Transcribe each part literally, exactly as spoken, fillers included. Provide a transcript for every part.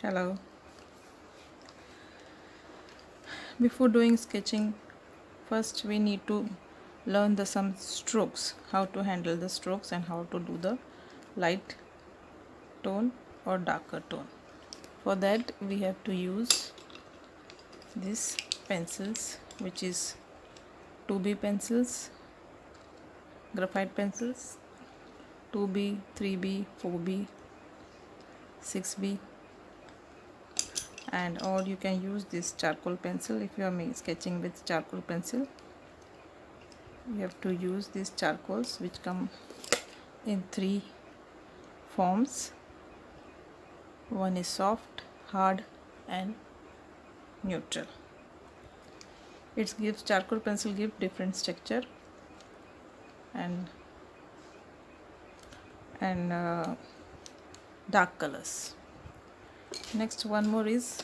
Hello. Before doing sketching, first we need to learn the some strokes, how to handle the strokes and how to do the light tone or darker tone. For that we have to use these pencils, which is two B pencils, graphite pencils, two B, three B, four B, six B, and or you can use this charcoal pencil. If you are sketching with charcoal pencil, you have to use these charcoals, which come in three forms. One is soft, hard and neutral. It gives charcoal pencil gives different texture and and uh, dark colors. Next one more is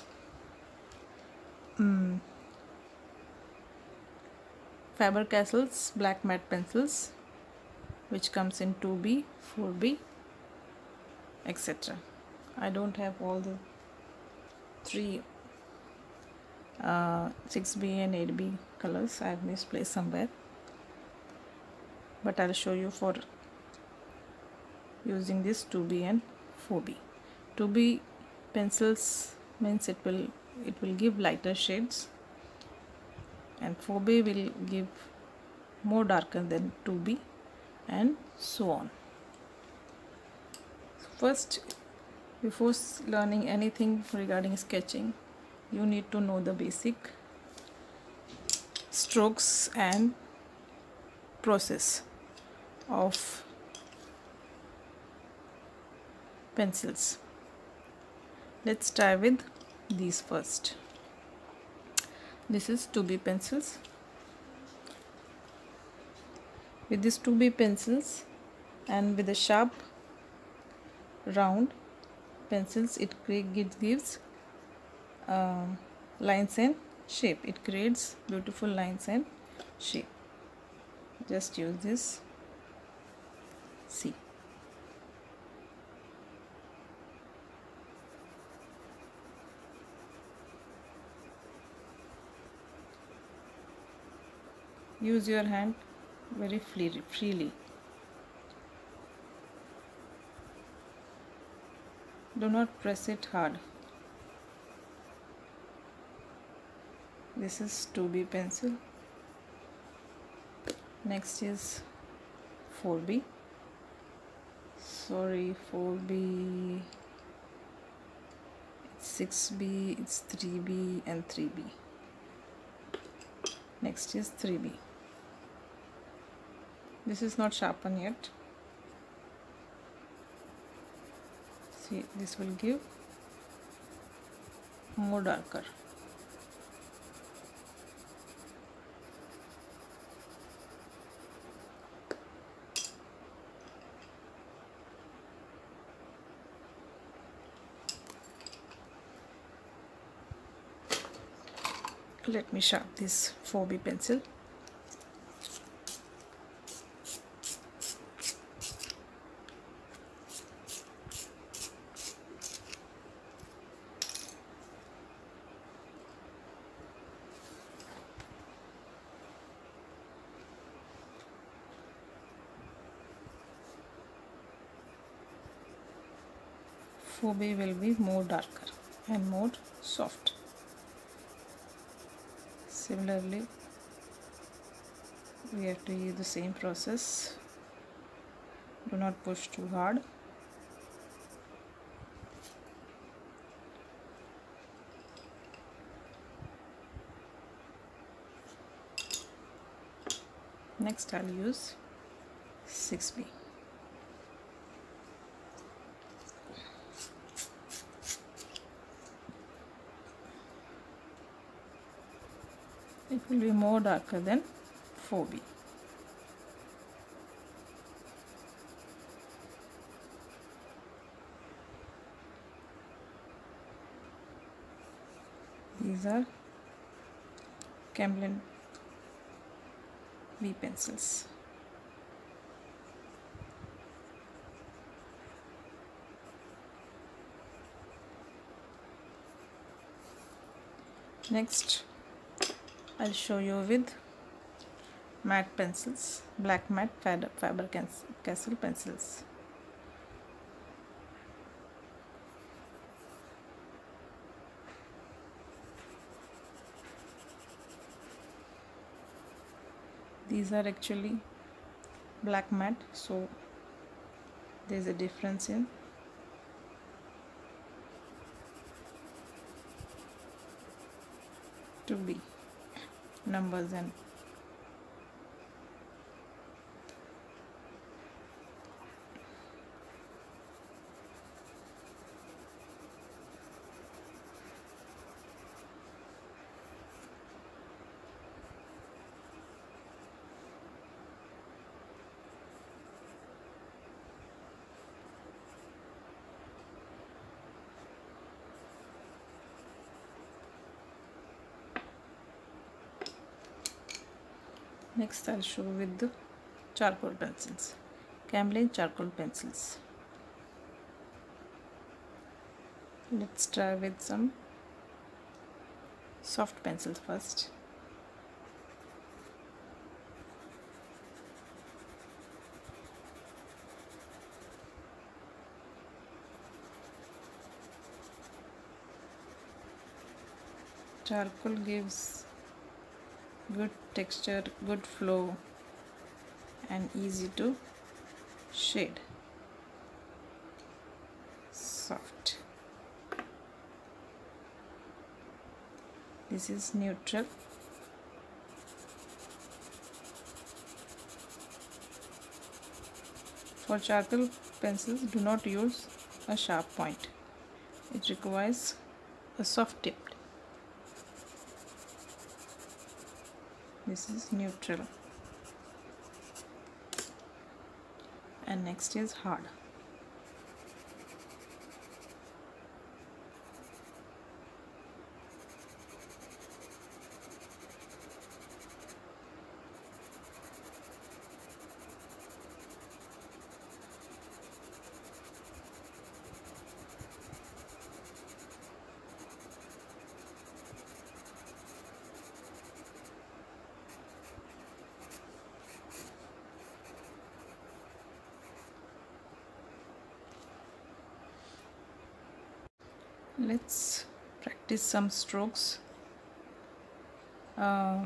um, Faber-Castell's black matte pencils, which comes in two B, four B, et cetera. I don't have all the three uh, six B and eight B colors. I have misplaced somewhere, but I'll show you for using this two B and four B. two B pencils means it will it will give lighter shades, and four B will give more darker than two B, and so on. First, before learning anything regarding sketching, you need to know the basic strokes and process of pencils. Let's try with these first. This is two B pencils. With these two B pencils and with the sharp round pencils, it gives uh, lines and shape. It creates beautiful lines and shape. Just use this. See. Use your hand very freely. Do not press it hard. This is two B pencil. Next is four B. Sorry, four B, it's six B, it's three B and three B. Next is three B. This is not sharpened yet. See, this will give more darker. Let me sharpen this four B pencil. four B will be more darker and more soft. Similarly, we have to use the same process. Do not push too hard. Next, I'll use six B. It will be more darker than four B. These are Camlin B pencils. Next I'll show you with matte pencils, black matte Faber-Castell pencils. These are actually black matte, so there's a difference in to be numbers and next I'll show with the charcoal pencils, Camlin charcoal pencils. Let's try with some soft pencils first. Charcoal gives good texture, good flow, and easy to shade. Soft. This is neutral. For charcoal pencils, do not use a sharp point. It requires a soft tip. This is neutral, and next is hard. Let's practice some strokes. uh,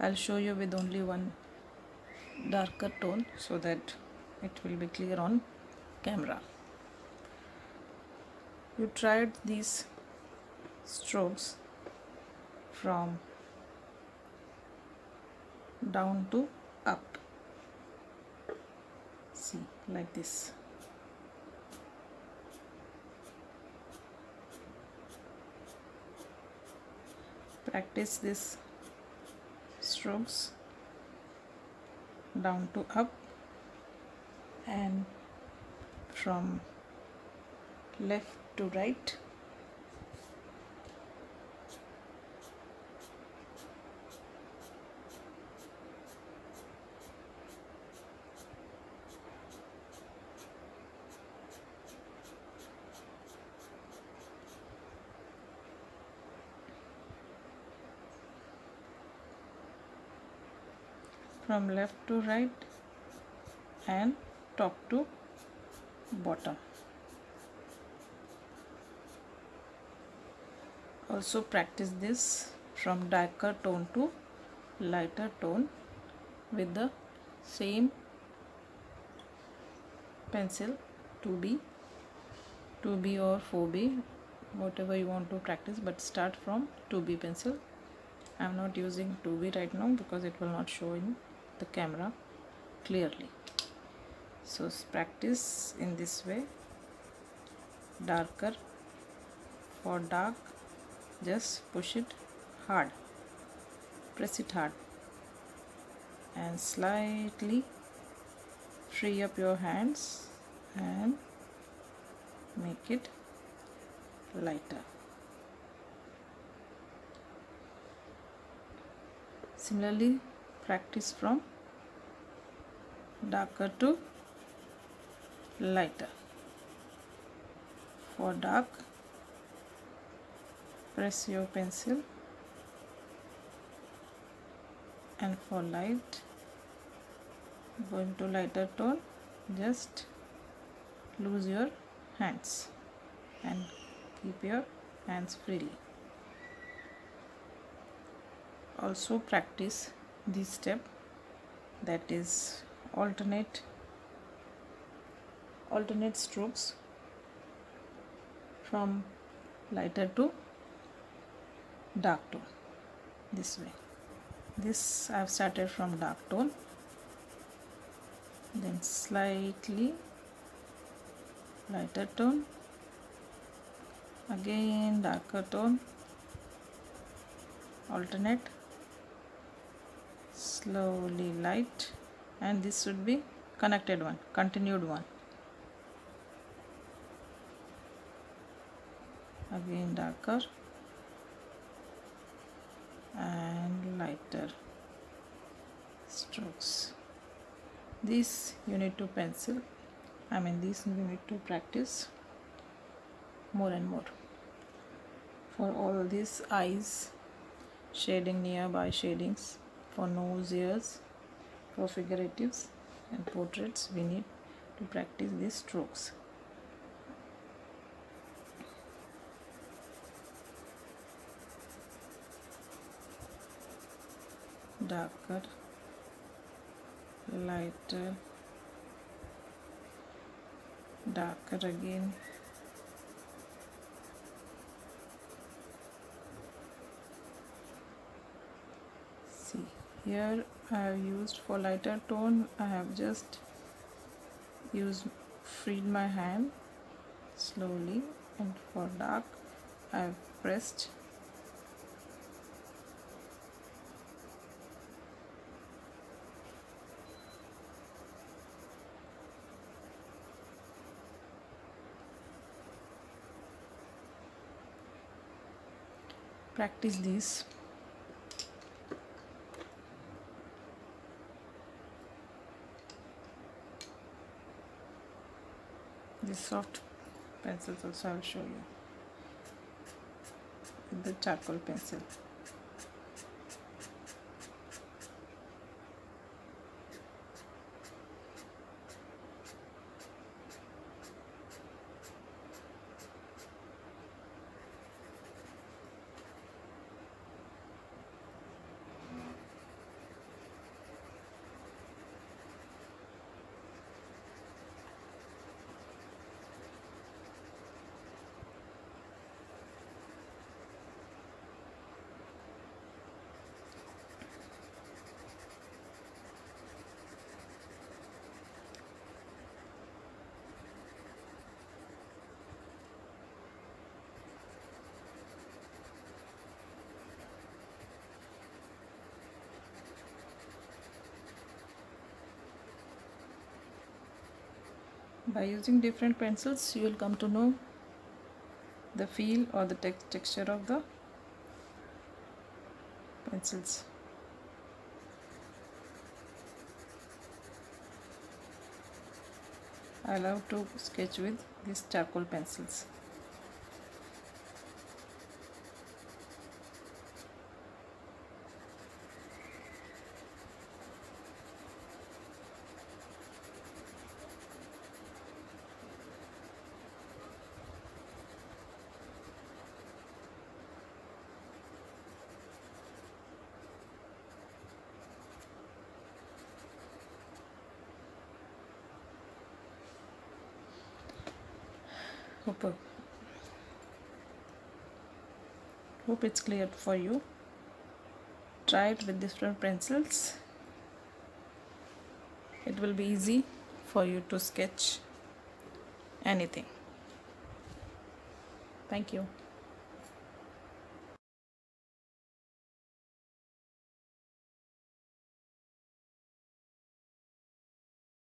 I'll show you with only one darker tone so that it will be clear on camera. You tried these strokes from down to up, see, like this. Practice these strokes down to up and from left to right. From left to right and top to bottom. Also practice this from darker tone to lighter tone with the same pencil, two B, two B or four B, whatever you want to practice, but start from two B pencil. I am not using two B right now because it will not show in the camera clearly. So practice in this way. Darker, for dark just push it hard, press it hard, and slightly free up your hands and make it lighter. Similarly, practice from darker to lighter. For dark, press your pencil and for light going to lighter tone, just loose your hands and keep your hands freely. Also practice this step, that is alternate alternate strokes from lighter to dark tone. This way, this I have started from dark tone, then slightly lighter tone, again darker tone, alternate, slowly light, and this should be connected one, continued one. Again darker and lighter strokes. This you need to pencil, I mean this you need to practice more and more. For all these eyes, shading nearby shadings, for nose, ears, for figuratives and portraits, we need to practice these strokes. Darker, lighter, darker again, see here I have used for lighter tone, I have just used freed my hand slowly, and for dark I have pressed practice this. These soft pencils also I will show you with the charcoal pencil. By using different pencils, you will come to know the feel or the text texture of the pencils. I love to sketch with these charcoal pencils. Hope, hope it's clear for you. Try it with different pencils. It will be easy for you to sketch anything. Thank you.